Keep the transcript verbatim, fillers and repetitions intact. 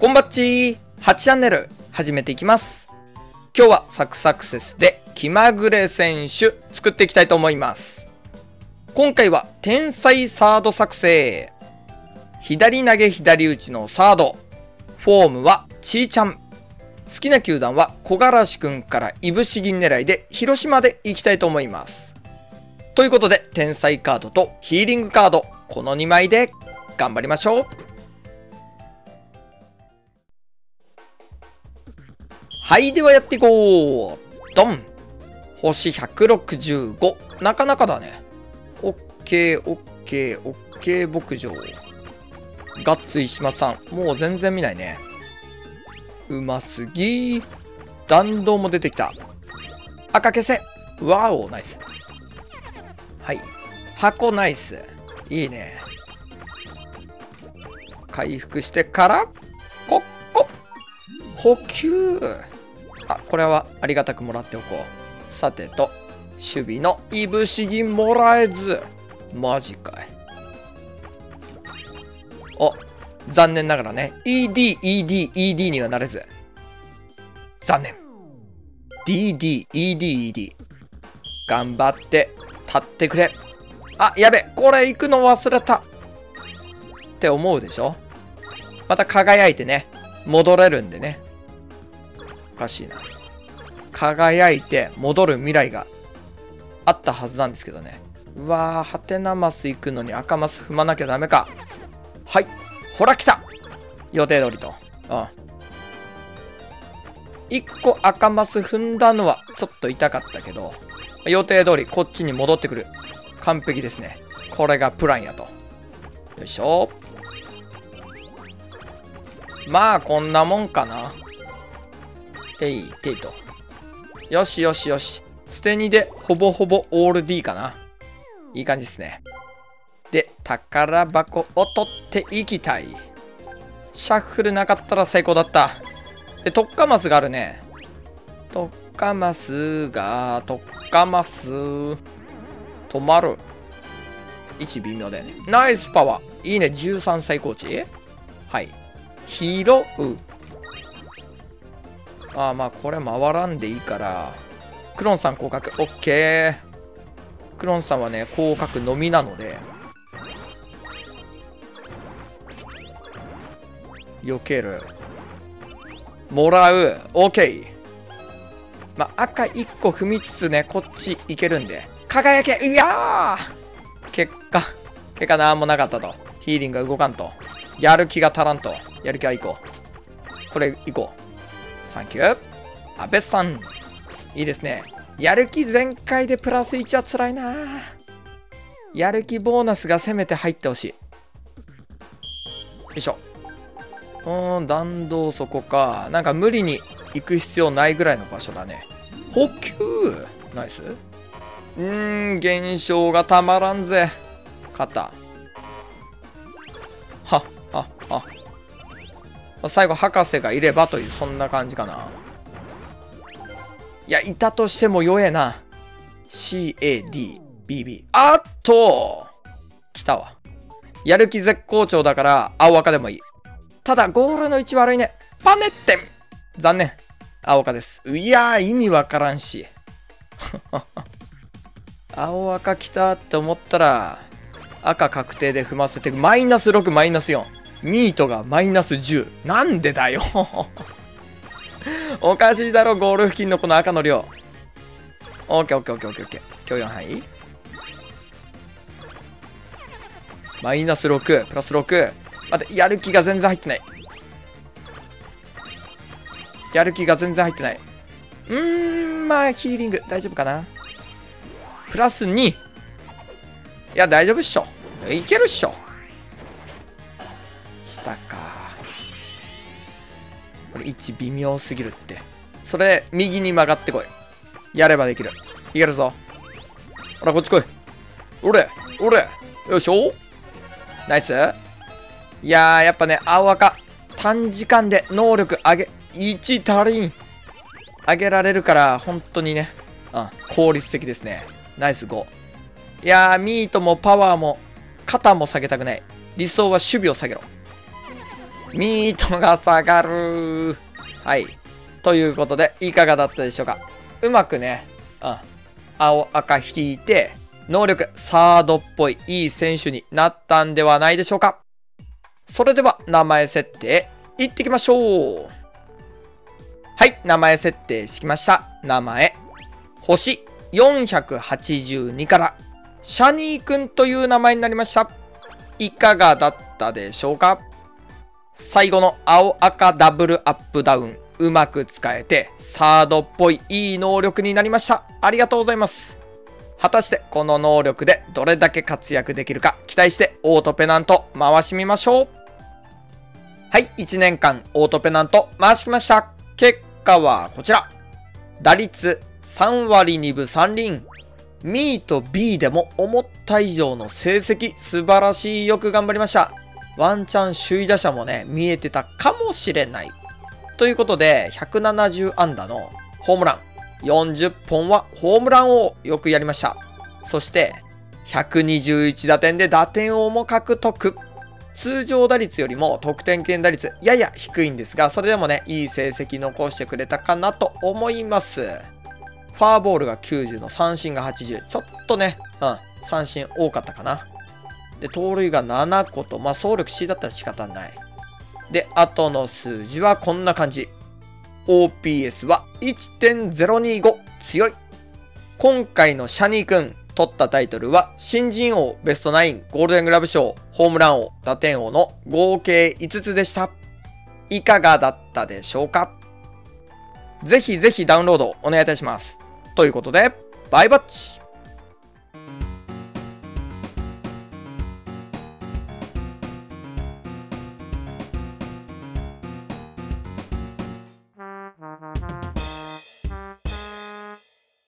こんばっちーはちチャンネル始めていきます。今日はサクサクセスで気まぐれ選手作っていきたいと思います。今回は天才サード作成。左投げ左打ちのサード。フォームはちーちゃん。好きな球団は小柄しくんからいぶし銀狙いで広島で行きたいと思います。ということで天才カードとヒーリングカード、このにまいで頑張りましょう。はい、ではやっていこう。ドン。星ひゃくろくじゅうご、なかなかだね。オッケーオッケーオッケー牧場。ガッツ石間さん、もう全然見ないね。うますぎ。弾道も出てきた。赤消せ。ワオ、ナイス。はい、箱ナイス。いいね。回復してからこっこ補給。あ、これはありがたくもらっておこう。さてと守備のいぶし銀もらえず。マジかい。お、残念ながらね イーディーイーディーイーディー にはなれず、残念。 ディーディーイーディーイーディー 頑張って立ってくれ。あ、やべ、これ行くの忘れたって思うでしょ。また輝いてね戻れるんでね。おかしいな。輝いて戻る未来があったはずなんですけどね。うわー、ハテナマス行くのに赤マス踏まなきゃダメか。はい、ほら来た。予定通りと。うん、いっこ赤マス踏んだのはちょっと痛かったけど、予定通りこっちに戻ってくる。完璧ですね。これがプランやと。よいしょ。まあこんなもんかな。ていていと。よしよしよし。捨てにでほぼほぼオール D かな。いい感じですね。で、宝箱を取っていきたい。シャッフルなかったら成功だった。で、トッカマスがあるね。トッカマスが、トッカマス。止まる。位置微妙だよね。ナイスパワー。いいね、じゅうさん最高値。はい。拾う。ああ、まあ、これ回らんでいいから。クロンさん降格。オッケー。クロンさんはね、降格のみなので。避ける。もらう。オッケー。まあ、赤いっこ踏みつつね、こっちいけるんで。輝け。いやー、結果、結果なんもなかったと。ヒーリングが動かんと。やる気が足らんと。やる気はいこう。これいこう。サンキュー。安倍さん。いいですね。やる気全開でプラスいちはつらいな。やる気ボーナスがせめて入ってほしい。よいしょ。うーん、弾道そこか。なんか無理に行く必要ないぐらいの場所だね。補給ナイス。うーん、現象がたまらんぜ。肩。はっはっは。最後、博士がいればという、そんな感じかな。いや、いたとしても弱えな。シーエーディービービー。あっと来たわ。やる気絶好調だから、青赤でもいい。ただ、ゴールの位置悪いね。パネッテン。残念。青赤です。いやー、意味わからんし。青赤来たって思ったら、赤確定で踏ませて、マイナスろく、マイナスよん。ミートがマイナスじゅう。なんでだよ。おかしいだろ、ゴール付近のこの赤の量。オッケーオッケーオッケーオッケーオッケー。許容範囲。マイナスろく、プラスろく。待って、やる気が全然入ってない。やる気が全然入ってない。うーん、まあ、ヒーリング、大丈夫かな。プラスに。いや、大丈夫っしょ。いけるっしょ。下か。これ、位置微妙すぎるって。それ、右に曲がってこい。やればできる。いけるぞ。ほら、こっち来い。おれ、おれ。よいしょ。ナイス。いやー、やっぱね、青赤、短時間で能力上げ、いち足りん。上げられるから、本当にね、うん、効率的ですね。ナイスご。いやー、ミートもパワーも、肩も下げたくない。理想は守備を下げろ。ミートが下がる。はい。ということで、いかがだったでしょうか。うまくね、うん。青赤引いて、能力サードっぽいいい選手になったんではないでしょうか。それでは、名前設定、いってきましょう。はい、名前設定しました。名前。星よんひゃくはちじゅうにから、シャニーくんという名前になりました。いかがだったでしょうか。最後の青赤ダブルアップダウン、うまく使えて、サードっぽいいい能力になりました。ありがとうございます。果たしてこの能力でどれだけ活躍できるか、期待してオートペナント回しみましょう。はい、いちねんかんオートペナント回してきました。結果はこちら。打率さんわりにぶさんりん。ミーと B でも思った以上の成績、素晴らしい。よく頑張りました。ワンチャン首位打者もね、見えてたかもしれない。ということで、ひゃくななじゅうあんだのホームラン。よんじゅっぽんはホームラン王。よくやりました。そして、ひゃくにじゅういちだてんで打点王も獲得。通常打率よりも得点圏打率、やや低いんですが、それでもね、いい成績残してくれたかなと思います。フォアボールがきゅうじゅうの三振がはちじゅう。ちょっとね、うん、三振多かったかな。で、盗塁がななこと、まあ、総力 C だったら仕方ない。で、後の数字はこんな感じ。オーピーエス は いってんぜろにご。強い。今回のシャニーくん、取ったタイトルは、新人王、ベストナイン、ゴールデングラブ賞、ホームラン王、打点王の合計いつつでした。いかがだったでしょうか。ぜひぜひダウンロードお願いいたします。ということで、バイバッチ。